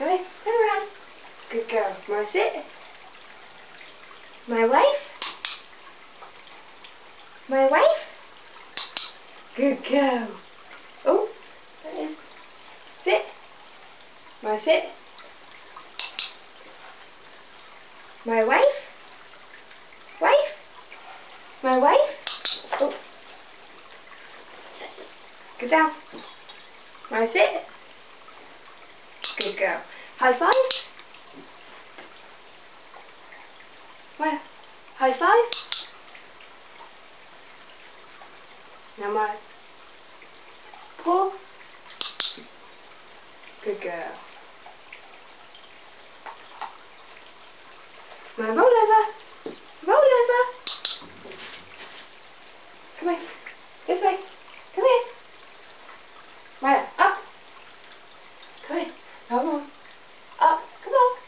Go ahead, turn around. Good girl. Want to sit? My wife? My wife? Good girl. Oh, that is. Sit. Want to sit? My wife? Wife? My wife? Oh. Good down. Want to sit? Good girl. High five. Where? High five. Now my paw. Good girl. Now roll over. Roll over. Come on. This way. Come here. Right up. Come here. Come on. Up. Come on.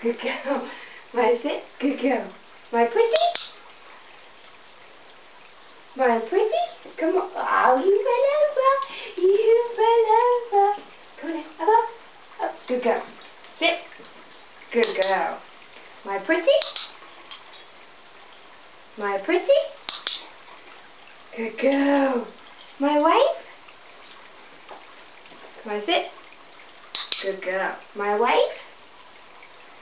Good girl. My sit. Good girl. My pretty. My pretty. Come on. Oh, you fell over. You fell over. Come on. Up. Up. Good girl. Sit. Good girl. My pretty. My pretty. Good girl. My wife. Come on, sit. Good girl. My wife.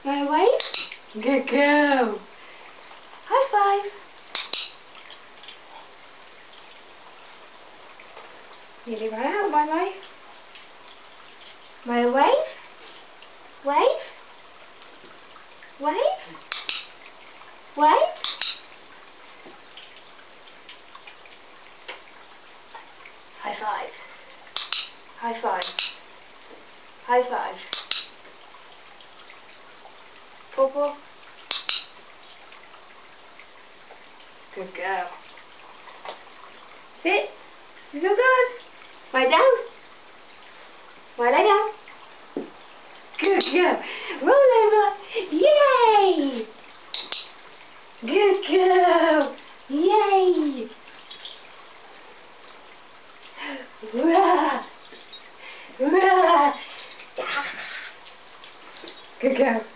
My wife. Good girl. High five. Nearly run out, my wife. My wife. Wife. Wife. Wife. High five. High five. High five. Pawpaw. Good girl. Sit. You're so good. Lie down. Lie down. Good girl. Roll over. Yay. Good girl. Yay. Hurrah. Hurrah. Good girl.